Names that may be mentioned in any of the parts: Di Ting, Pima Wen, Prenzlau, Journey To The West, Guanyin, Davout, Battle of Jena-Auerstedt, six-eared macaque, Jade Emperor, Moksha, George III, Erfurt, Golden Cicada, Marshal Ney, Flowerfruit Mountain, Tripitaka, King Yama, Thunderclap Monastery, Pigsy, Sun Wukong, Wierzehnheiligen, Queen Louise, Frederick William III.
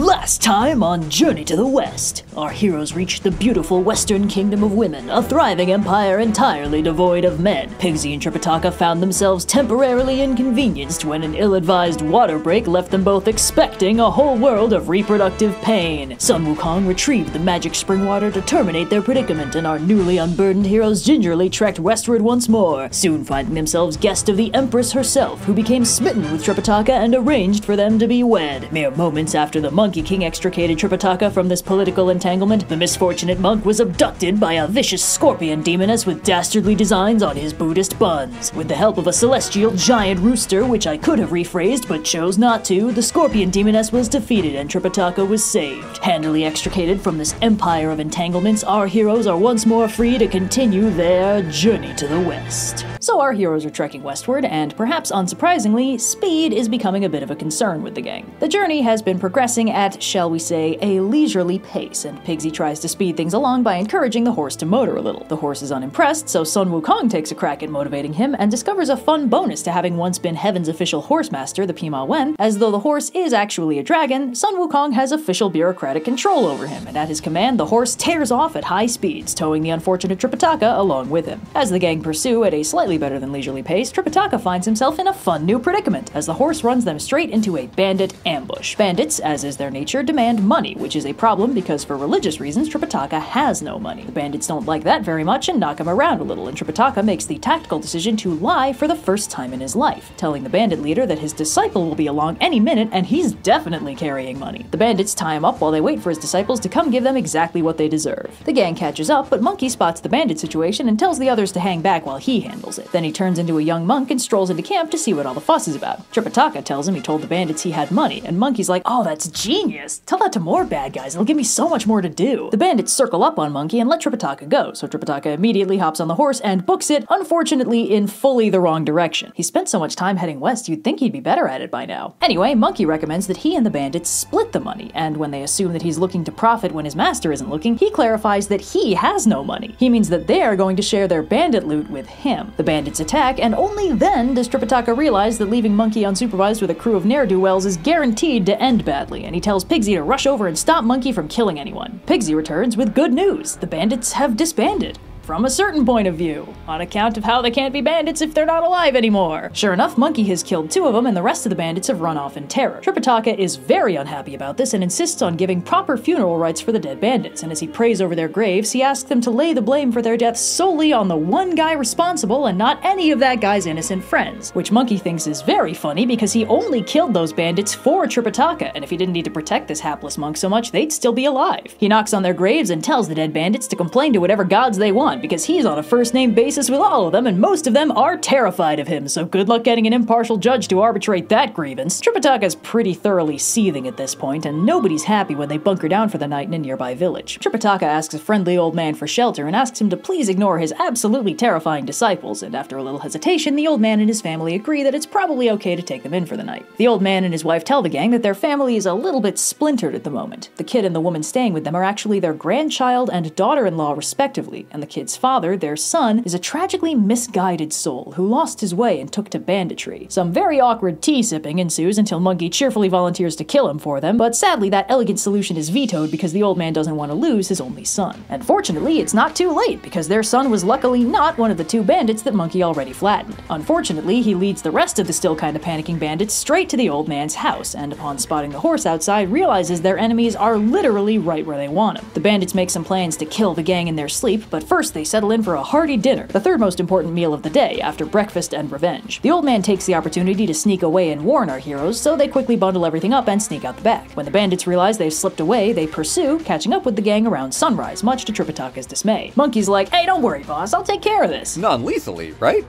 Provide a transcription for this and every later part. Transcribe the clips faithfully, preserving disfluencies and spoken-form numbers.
Last time on Journey to the West, our heroes reached the beautiful western kingdom of women, a thriving empire entirely devoid of men. Pigsy and Tripitaka found themselves temporarily inconvenienced when an ill-advised water break left them both expecting a whole world of reproductive pain. Sun Wukong retrieved the magic spring water to terminate their predicament, and our newly unburdened heroes gingerly trekked westward once more, soon finding themselves guests of the Empress herself, who became smitten with Tripitaka and arranged for them to be wed. Mere moments after the Monkey King extricated Tripitaka from this political entanglement, the misfortunate monk was abducted by a vicious scorpion demoness with dastardly designs on his Buddhist buns. With the help of a celestial giant rooster, which I could have rephrased but chose not to, the scorpion demoness was defeated and Tripitaka was saved. Handily extricated from this empire of entanglements, our heroes are once more free to continue their journey to the west. So our heroes are trekking westward, and perhaps unsurprisingly, speed is becoming a bit of a concern with the gang. The journey has been progressing at, shall we say, a leisurely pace, and Pigsy tries to speed things along by encouraging the horse to motor a little. The horse is unimpressed, so Sun Wukong takes a crack at motivating him and discovers a fun bonus to having once been Heaven's official horse master, the Pima Wen. As though the horse is actually a dragon, Sun Wukong has official bureaucratic control over him, and at his command, the horse tears off at high speeds, towing the unfortunate Tripitaka along with him. As the gang pursue at a slightly better than leisurely pace, Tripitaka finds himself in a fun new predicament, as the horse runs them straight into a bandit ambush. Bandits, as is their nature, demand money, which is a problem because for religious reasons, Tripitaka has no money. The bandits don't like that very much and knock him around a little, and Tripitaka makes the tactical decision to lie for the first time in his life, telling the bandit leader that his disciple will be along any minute and he's definitely carrying money. The bandits tie him up while they wait for his disciples to come give them exactly what they deserve. The gang catches up, but Monkey spots the bandit situation and tells the others to hang back while he handles it. Then he turns into a young monk and strolls into camp to see what all the fuss is about. Tripitaka tells him he told the bandits he had money, and Monkey's like, "Oh, that's genius! Tell that to more bad guys, it'll give me so much more to do." The bandits circle up on Monkey and let Tripitaka go, so Tripitaka immediately hops on the horse and books it, unfortunately in fully the wrong direction. He spent so much time heading west, you'd think he'd be better at it by now. Anyway, Monkey recommends that he and the bandits split the money, and when they assume that he's looking to profit when his master isn't looking, he clarifies that he has no money. He means that they are going to share their bandit loot with him. The bandits attack, and only then does Tripitaka realize that leaving Monkey unsupervised with a crew of ne'er-do-wells is guaranteed to end badly, and he tells Pigsy to rush over and stop Monkey from killing anyone. Pigsy returns with good news. The bandits have disbanded. From a certain point of view, on account of how they can't be bandits if they're not alive anymore. Sure enough, Monkey has killed two of them and the rest of the bandits have run off in terror. Tripitaka is very unhappy about this and insists on giving proper funeral rites for the dead bandits, and as he prays over their graves, he asks them to lay the blame for their deaths solely on the one guy responsible and not any of that guy's innocent friends, which Monkey thinks is very funny because he only killed those bandits for Tripitaka, and if he didn't need to protect this hapless monk so much, they'd still be alive. He knocks on their graves and tells the dead bandits to complain to whatever gods they want, because he's on a first-name basis with all of them, and most of them are terrified of him, so good luck getting an impartial judge to arbitrate that grievance. Tripitaka's pretty thoroughly seething at this point, and nobody's happy when they bunker down for the night in a nearby village. Tripitaka asks a friendly old man for shelter and asks him to please ignore his absolutely terrifying disciples, and after a little hesitation, the old man and his family agree that it's probably okay to take them in for the night. The old man and his wife tell the gang that their family is a little bit splintered at the moment. The kid and the woman staying with them are actually their grandchild and daughter-in-law respectively, and the kid His father, their son, is a tragically misguided soul who lost his way and took to banditry. Some very awkward tea sipping ensues until Monkey cheerfully volunteers to kill him for them, but sadly that elegant solution is vetoed because the old man doesn't want to lose his only son. And fortunately, it's not too late because their son was luckily not one of the two bandits that Monkey already flattened. Unfortunately, he leads the rest of the still kind of panicking bandits straight to the old man's house, and upon spotting the horse outside, realizes their enemies are literally right where they want him. The bandits make some plans to kill the gang in their sleep, but first they They settle in for a hearty dinner, the third most important meal of the day, after breakfast and revenge. The old man takes the opportunity to sneak away and warn our heroes, so they quickly bundle everything up and sneak out the back. When the bandits realize they've slipped away, they pursue, catching up with the gang around sunrise, much to Tripitaka's dismay. Monkey's like, "Hey, don't worry, boss, I'll take care of this." Non-lethally, right?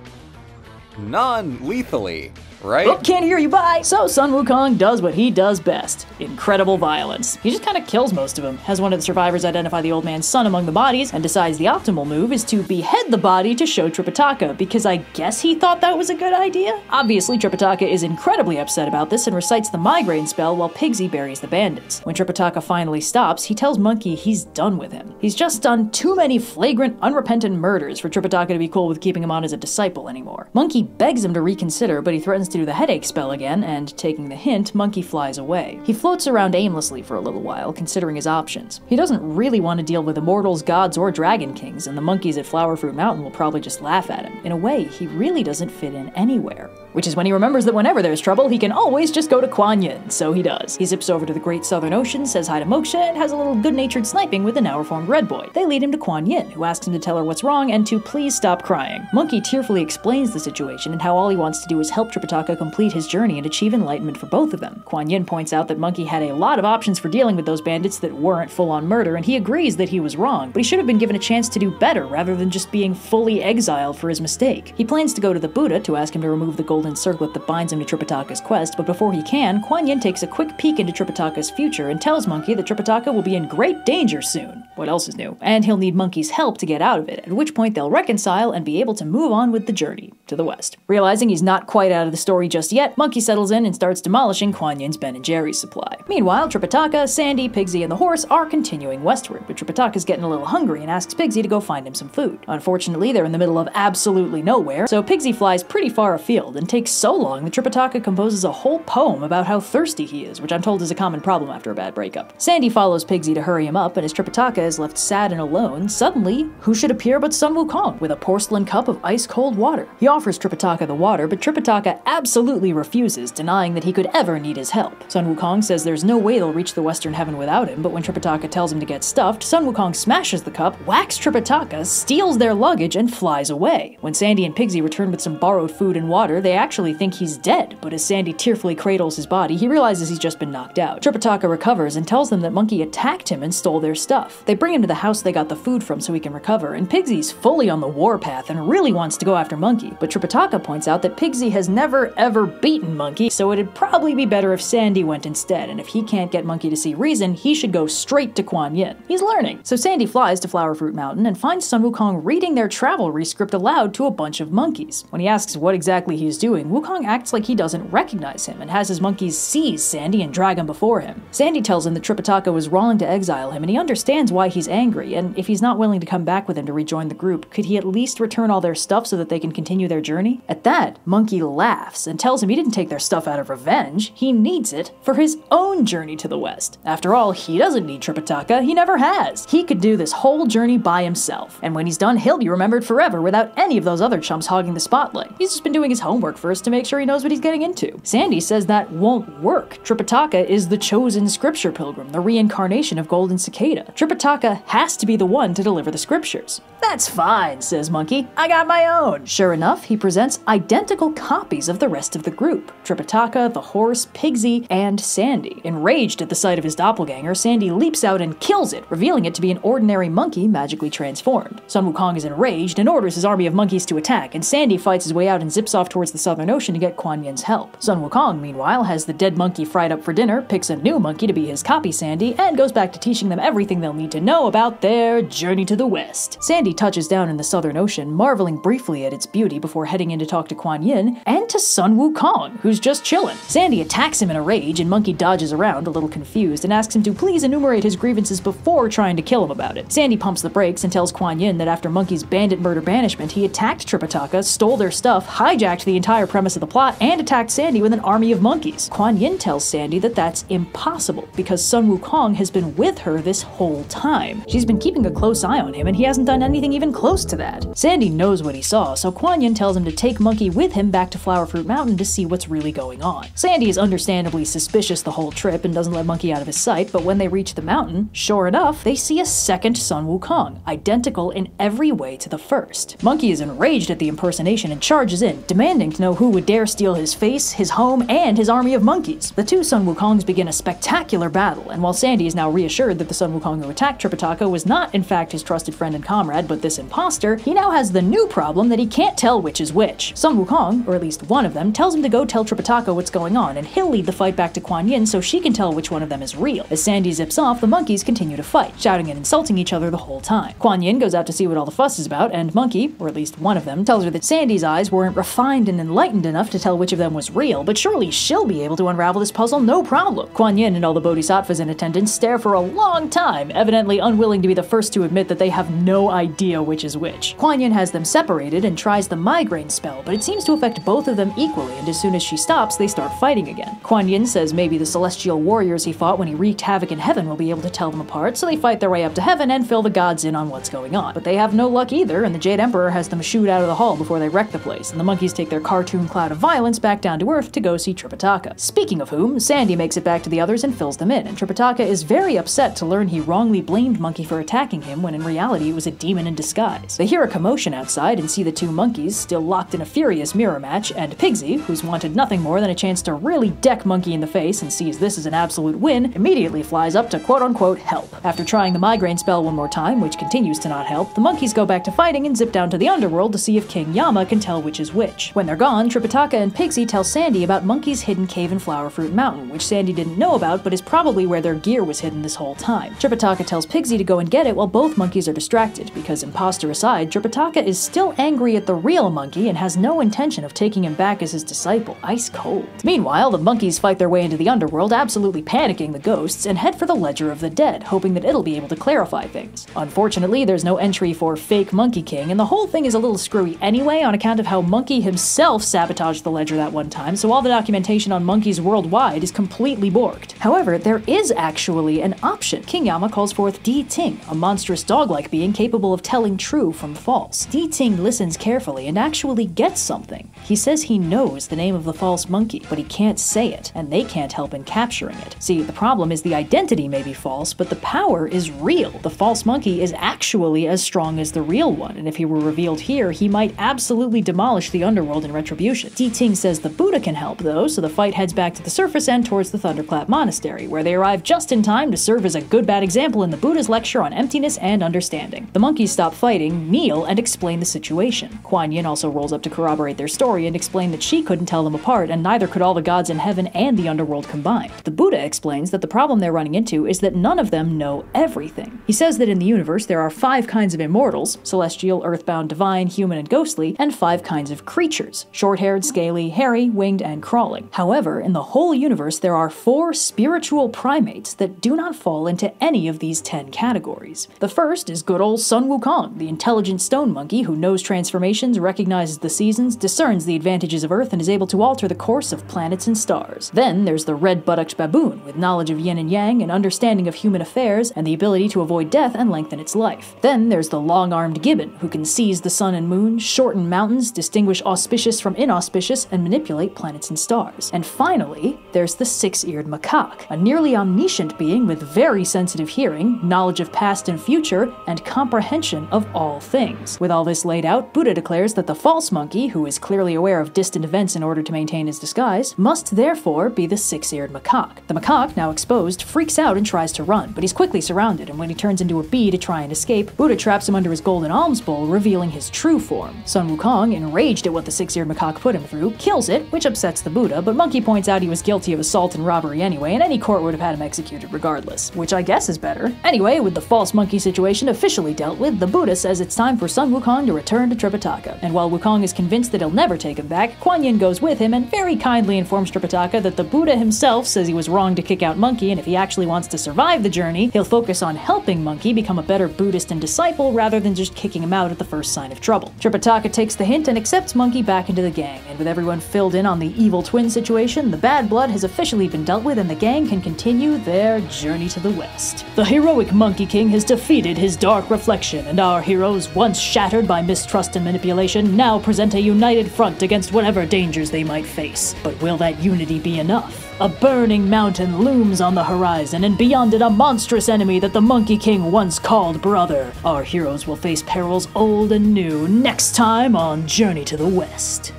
Non-lethally. Right? Oh, can't hear you, bye! So Sun Wukong does what he does best. Incredible violence. He just kind of kills most of them, has one of the survivors identify the old man's son among the bodies, and decides the optimal move is to behead the body to show Tripitaka, because I guess he thought that was a good idea? Obviously, Tripitaka is incredibly upset about this and recites the migraine spell while Pigsy buries the bandits. When Tripitaka finally stops, he tells Monkey he's done with him. He's just done too many flagrant, unrepentant murders for Tripitaka to be cool with keeping him on as a disciple anymore. Monkey begs him to reconsider, but he threatens to do the headache spell again, and taking the hint, Monkey flies away. He floats around aimlessly for a little while, considering his options. He doesn't really want to deal with immortals, gods, or dragon kings, and the monkeys at Flowerfruit Mountain will probably just laugh at him. In a way, he really doesn't fit in anywhere. Which is when he remembers that whenever there's trouble, he can always just go to Guanyin, so he does. He zips over to the Great Southern Ocean, says hi to Moksha, and has a little good-natured sniping with the now-reformed Red Boy. They lead him to Guanyin, who asks him to tell her what's wrong and to please stop crying. Monkey tearfully explains the situation and how all he wants to do is help Tripitaka complete his journey and achieve enlightenment for both of them. Guanyin points out that Monkey had a lot of options for dealing with those bandits that weren't full-on murder, and he agrees that he was wrong, but he should have been given a chance to do better rather than just being fully exiled for his mistake. He plans to go to the Buddha to ask him to remove the golden circlet that binds him to Tripitaka's quest, but before he can, Guanyin takes a quick peek into Tripitaka's future and tells Monkey that Tripitaka will be in great danger soon. What else is new? And he'll need Monkey's help to get out of it, at which point they'll reconcile and be able to move on with the journey to the west. Realizing he's not quite out of the story just yet, Monkey settles in and starts demolishing Guanyin's Ben and Jerry's supply. Meanwhile, Tripitaka, Sandy, Pigsy, and the horse are continuing westward, but Tripitaka's getting a little hungry and asks Pigsy to go find him some food. Unfortunately, they're in the middle of absolutely nowhere, so Pigsy flies pretty far afield and takes so long that Tripitaka composes a whole poem about how thirsty he is, which I'm told is a common problem after a bad breakup. Sandy follows Pigsy to hurry him up, and as Tripitaka is left sad and alone, suddenly, who should appear but Sun Wukong with a porcelain cup of ice-cold water. He offers Tripitaka the water, but Tripitaka absolutely refuses, denying that he could ever need his help. Sun Wukong says there's no way they'll reach the Western Heaven without him, but when Tripitaka tells him to get stuffed, Sun Wukong smashes the cup, whacks Tripitaka, steals their luggage, and flies away. When Sandy and Pigsy return with some borrowed food and water, they actually think he's dead, but as Sandy tearfully cradles his body, he realizes he's just been knocked out. Tripitaka recovers and tells them that Monkey attacked him and stole their stuff. They bring him to the house they got the food from so he can recover, and Pigsy's fully on the warpath and really wants to go after Monkey, but Tripitaka points out that Pigsy has never ever beaten Monkey, so it'd probably be better if Sandy went instead, and if he can't get Monkey to see reason, he should go straight to Guanyin. He's learning! So Sandy flies to Flowerfruit Mountain and finds Sun Wukong reading their travel rescript aloud to a bunch of monkeys. When he asks what exactly he's doing, Wukong acts like he doesn't recognize him and has his monkeys seize Sandy and drag him before him. Sandy tells him that Tripitaka was wrong to exile him, and he understands why he's angry, and if he's not willing to come back with him to rejoin the group, could he at least return all their stuff so that they can continue their journey? At that, Monkey laughs and tells him he didn't take their stuff out of revenge, he needs it for his own journey to the west. After all, he doesn't need Tripitaka, he never has. He could do this whole journey by himself, and when he's done, he'll be remembered forever without any of those other chumps hogging the spotlight. He's just been doing his homework first to make sure he knows what he's getting into. Sandy says that won't work. Tripitaka is the chosen scripture pilgrim, the reincarnation of Golden Cicada. Tripitaka has to be the one to deliver the scriptures. That's fine, says Monkey. I got my own. Sure enough, he presents identical copies of the rest of the group. Tripitaka, the horse, Pigsy, and Sandy. Enraged at the sight of his doppelganger, Sandy leaps out and kills it, revealing it to be an ordinary monkey magically transformed. Sun Wukong is enraged and orders his army of monkeys to attack, and Sandy fights his way out and zips off towards the Southern Ocean to get Guanyin's help. Sun Wukong, meanwhile, has the dead monkey fried up for dinner, picks a new monkey to be his copy Sandy, and goes back to teaching them everything they'll need to know about their journey to the west. Sandy touches down in the Southern Ocean, marveling briefly at its beauty before heading in to talk to Guanyin and to Sun Wukong, who's just chillin'. Sandy attacks him in a rage, and Monkey dodges around, a little confused, and asks him to please enumerate his grievances before trying to kill him about it. Sandy pumps the brakes and tells Guanyin that after Monkey's bandit murder banishment, he attacked Tripitaka, stole their stuff, hijacked the entire premise of the plot, and attacked Sandy with an army of monkeys. Guanyin tells Sandy that that's impossible, because Sun Wukong has been with her this whole time. She's been keeping a close eye on him, and he hasn't done anything even close to that. Sandy knows what he saw, so Guanyin tells him to take Monkey with him back to Flowerfruit Mountain to see what's really going on. Sandy is understandably suspicious the whole trip and doesn't let Monkey out of his sight, but when they reach the mountain, sure enough, they see a second Sun Wukong, identical in every way to the first. Monkey is enraged at the impersonation and charges in, demanding to know who would dare steal his face, his home, and his army of monkeys. The two Sun Wukongs begin a spectacular battle, and while Sandy is now reassured that the Sun Wukong who attacked Tripitaka was not in fact his trusted friend and comrade, but this imposter, he now has the new problem that he can't tell which is which. Sun Wukong, or at least one of them, tells him to go tell Tripitaka what's going on, and he'll lead the fight back to Guanyin so she can tell which one of them is real. As Sandy zips off, the monkeys continue to fight, shouting and insulting each other the whole time. Guanyin goes out to see what all the fuss is about, and Monkey, or at least one of them, tells her that Sandy's eyes weren't refined and enlightened enough to tell which of them was real, but surely she'll be able to unravel this puzzle no problem. Guanyin and all the bodhisattvas in attendance stare for a long time, evidently unwilling to be the first to admit that they have no idea which is which. Guanyin has them separated and tries the migraine spell, but it seems to affect both of them equally, and as soon as she stops, they start fighting again. Guanyin says maybe the celestial warriors he fought when he wreaked havoc in heaven will be able to tell them apart, so they fight their way up to heaven and fill the gods in on what's going on. But they have no luck either, and the Jade Emperor has them shooed out of the hall before they wreck the place, and the monkeys take their cartoon cloud of violence back down to Earth to go see Tripitaka. Speaking of whom, Sandy makes it back to the others and fills them in, and Tripitaka is very upset to learn he wrongly blamed Monkey for attacking him when in reality it was a demon in disguise. They hear a commotion outside and see the two monkeys, still locked in a furious mirror match, and Pigsy, who's wanted nothing more than a chance to really deck Monkey in the face and sees this as an absolute win, immediately flies up to quote-unquote help. After trying the migraine spell one more time, which continues to not help, the monkeys go back to fighting and zip down to the underworld to see if King Yama can tell which is which. When they're gone, Tripitaka and Pigsy tell Sandy about Monkey's hidden cave in Flowerfruit Mountain, which Sandy didn't know about but is probably where their gear was hidden this whole time. Tripitaka tells Pigsy to go and get it while both monkeys are distracted, because imposter aside, Tripitaka is still angry at the real monkey and has no intention of taking him back as his disciple. Ice cold. Meanwhile, the monkeys fight their way into the underworld, absolutely panicking the ghosts, and head for the Ledger of the Dead, hoping that it'll be able to clarify things. Unfortunately, there's no entry for fake Monkey King, and the whole thing is a little screwy anyway on account of how Monkey himself sabotaged the ledger that one time, so all the documentation on monkeys worldwide is completely borked. However, there is actually an option. King Yama calls forth Di Ting, a monstrous dog-like being capable of telling true from false. Di Ting listens carefully and actually gets something. He says he knows the name of the false monkey, but he can't say it, and they can't help in capturing it. See, the problem is the identity may be false, but the power is real. The false monkey is actually as strong as the real one, and if he were revealed here, he might absolutely demolish the underworld in retribution. Di Ting says the Buddha can help, though, so the fight heads back to the surface and towards the Thunderclap Monastery, where they arrive just in time to serve as a good bad example in the Buddha's lecture on emptiness and understanding. The monkeys stop fighting, kneel, and explain the situation. Guanyin also rolls up to corroborate their story and explain that she couldn't tell them apart, and neither could all the gods in heaven and the underworld combined. The Buddha explains that the problem they're running into is that none of them know everything. He says that in the universe there are five kinds of immortals: celestial, earthbound, divine, human, and ghostly, and five kinds of creatures: short-haired, scaly, hairy, winged, and crawling. However, in the whole universe there are four spiritual primates that do not fall into any of these ten categories. The first is good old Sun Wukong, the intelligent stone monkey who knows transformations, recognizes the seasons, discerns the advantages of Earth, and is able to alter the course of planets and stars. Then there's the red-buttocked baboon, with knowledge of yin and yang, an understanding of human affairs, and the ability to avoid death and lengthen its life. Then there's the long-armed gibbon, who can seize the sun and moon, shorten mountains, distinguish auspicious from inauspicious, and manipulate planets and stars. And finally, there's the six-eared macaque, a nearly omniscient being with very sensitive hearing, knowledge of past and future, and comprehension of all things. With all this laid out, Buddha declares that the false monkey, who is clearly aware of distant events in order to maintain his disguise, must therefore be the six-eared macaque. The macaque, now exposed, freaks out and tries to run, but he's quickly surrounded, and when he turns into a bee to try and escape, Buddha traps him under his golden alms bowl, revealing his true form. Sun Wukong, enraged at what the six-eared macaque put him through, kills it, which upsets the Buddha, but Monkey points out he was guilty of assault and robbery anyway, and any court would have had him executed regardless, which I guess is better. Anyway, with the false monkey situation officially dealt with, the Buddha says it's time for Sun Wukong to return to Tripitaka, and while Wukong is convinced that he'll never take him back, Guanyin goes with him and very kindly informs Tripitaka that the Buddha himself says he was wrong to kick out Monkey, and if he actually wants to survive the journey, he'll focus on helping Monkey become a better Buddhist and disciple rather than just kicking him out at the first sign of trouble. Tripitaka takes the hint and accepts Monkey back into the gang, and with everyone filled in on the evil twin situation, the bad blood has officially been dealt with and the gang can continue their journey to the west. The heroic Monkey King has defeated his dark reflection, and our heroes, once shattered by mistrust and manipulation, now present a united front against whatever dangers they might face. But will that unity be enough? A burning mountain looms on the horizon, and beyond it a monstrous enemy that the Monkey King once called brother. Our heroes will face perils old and new next time on Journey to the West.